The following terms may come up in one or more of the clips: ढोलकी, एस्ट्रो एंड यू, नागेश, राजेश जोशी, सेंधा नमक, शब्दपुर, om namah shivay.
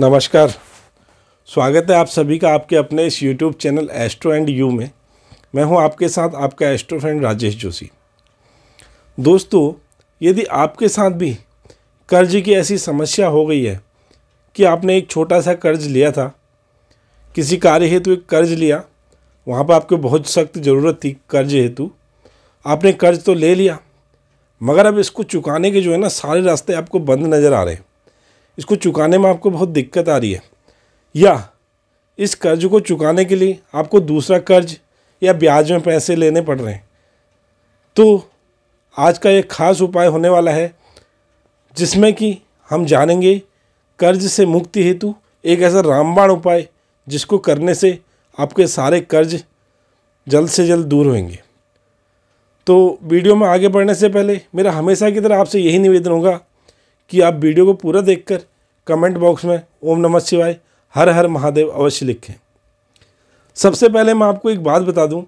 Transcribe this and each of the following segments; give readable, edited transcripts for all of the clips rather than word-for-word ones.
नमस्कार, स्वागत है आप सभी का आपके अपने इस YouTube channel एस्ट्रो एंड यू में। मैं हूं आपके साथ आपका एस्ट्रो फ्रेंड राजेश जोशी। दोस्तों, यदि आपके साथ भी कर्ज की ऐसी समस्या हो गई है कि आपने एक छोटा सा कर्ज लिया था, किसी कार्य हेतु एक कर्ज लिया, वहां पर आपको बहुत सख्त ज़रूरत थी कर्ज हेतु, आपने कर्ज तो ले लिया मगर अब इसको चुकाने के जो है ना सारे रास्ते आपको बंद नज़र आ रहे हैं, इसको चुकाने में आपको बहुत दिक्कत आ रही है, या इस कर्ज को चुकाने के लिए आपको दूसरा कर्ज या ब्याज में पैसे लेने पड़ रहे हैं। तो आज का एक ख़ास उपाय होने वाला है जिसमें कि हम जानेंगे कर्ज से मुक्ति हेतु एक ऐसा रामबाण उपाय जिसको करने से आपके सारे कर्ज जल्द से जल्द दूर होंगे। तो वीडियो में आगे बढ़ने से पहले मेरा हमेशा की तरह आपसे यही निवेदन होगा कि आप वीडियो को पूरा देखकर कमेंट बॉक्स में ओम नमः शिवाय, हर हर महादेव अवश्य लिखें। सबसे पहले मैं आपको एक बात बता दूं,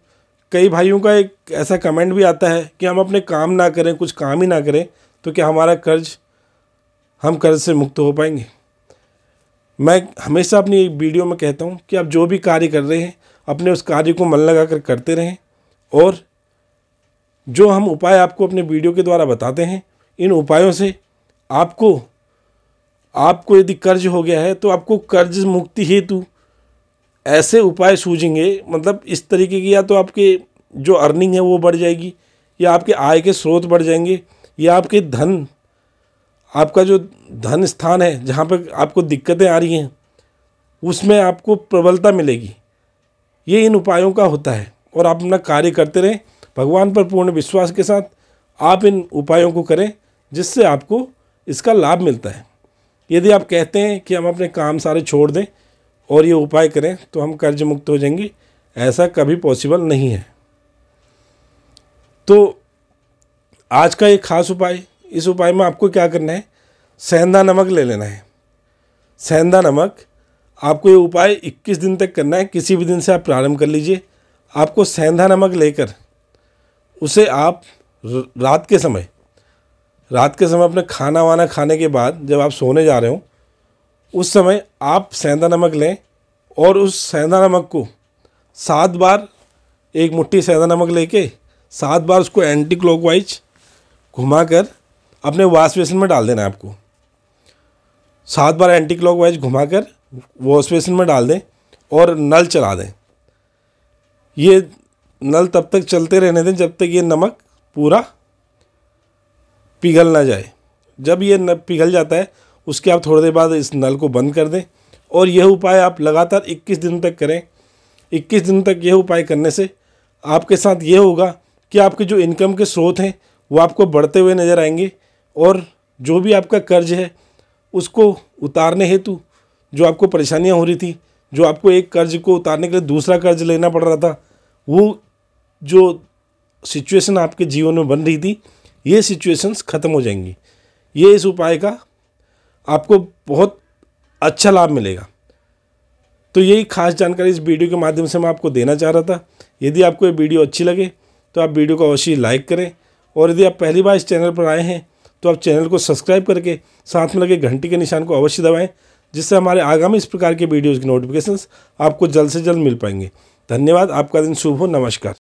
कई भाइयों का एक ऐसा कमेंट भी आता है कि हम अपने काम ना करें, कुछ काम ही ना करें तो क्या हमारा कर्ज, हम कर्ज से मुक्त हो पाएंगे। मैं हमेशा अपनी वीडियो में कहता हूं कि आप जो भी कार्य कर रहे हैं अपने उस कार्य को मन लगा कर करते रहें, और जो हम उपाय आपको अपने वीडियो के द्वारा बताते हैं, इन उपायों से आपको यदि कर्ज हो गया है तो आपको कर्ज मुक्ति हेतु ऐसे उपाय सूझेंगे, मतलब इस तरीके की या तो आपके जो अर्निंग है वो बढ़ जाएगी, या आपके आय के स्रोत बढ़ जाएंगे, या आपके धन, आपका जो धन स्थान है जहाँ पर आपको दिक्कतें आ रही हैं उसमें आपको प्रबलता मिलेगी। ये इन उपायों का होता है, और आप अपना कार्य करते रहें भगवान पर पूर्ण विश्वास के साथ। आप इन उपायों को करें जिससे आपको इसका लाभ मिलता है। यदि आप कहते हैं कि हम अपने काम सारे छोड़ दें और ये उपाय करें तो हम कर्ज मुक्त हो जाएंगे, ऐसा कभी पॉसिबल नहीं है। तो आज का एक ख़ास उपाय, इस उपाय में आपको क्या करना है, सेंधा नमक ले लेना है। सेंधा नमक आपको ये उपाय 21 दिन तक करना है, किसी भी दिन से आप प्रारंभ कर लीजिए। आपको सेंधा नमक लेकर उसे आप रात के समय अपने खाना वाना खाने के बाद जब आप सोने जा रहे हो उस समय आप सेंधा नमक लें, और उस सेंधा नमक को 7 बार, एक मुट्ठी सेंधा नमक लेके 7 बार उसको एंटी क्लॉकवाइज घुमाकर अपने वॉश बेसिन में डाल देना है। आपको 7 बार एंटी क्लॉकवाइज घुमाकर वॉश बेसिन में डाल दें और नल चला दें। ये नल तब तक चलते रहने दें जब तक ये नमक पूरा पिघल ना जाए। जब ये पिघल जाता है उसके आप थोड़ी देर बाद इस नल को बंद कर दें, और यह उपाय आप लगातार 21 दिन तक करें। 21 दिन तक यह उपाय करने से आपके साथ ये होगा कि आपके जो इनकम के स्रोत हैं वो आपको बढ़ते हुए नज़र आएंगे, और जो भी आपका कर्ज है उसको उतारने हेतु जो आपको परेशानियाँ हो रही थी, जो आपको एक कर्ज को उतारने के लिए दूसरा कर्ज लेना पड़ रहा था, वो जो सिचुएशन आपके जीवन में बन रही थी, ये सिचुएशंस ख़त्म हो जाएंगी। ये इस उपाय का आपको बहुत अच्छा लाभ मिलेगा। तो यही खास जानकारी इस वीडियो के माध्यम से मैं आपको देना चाह रहा था। यदि आपको ये वीडियो अच्छी लगे तो आप वीडियो को अवश्य लाइक करें, और यदि आप पहली बार इस चैनल पर आए हैं तो आप चैनल को सब्सक्राइब करके साथ में लगे घंटी के निशान को अवश्य दबाएँ, जिससे हमारे आगामी इस प्रकार के वीडियोज़ की नोटिफिकेशंस आपको जल्द से जल्द मिल पाएंगे। धन्यवाद, आपका दिन शुभ हो, नमस्कार।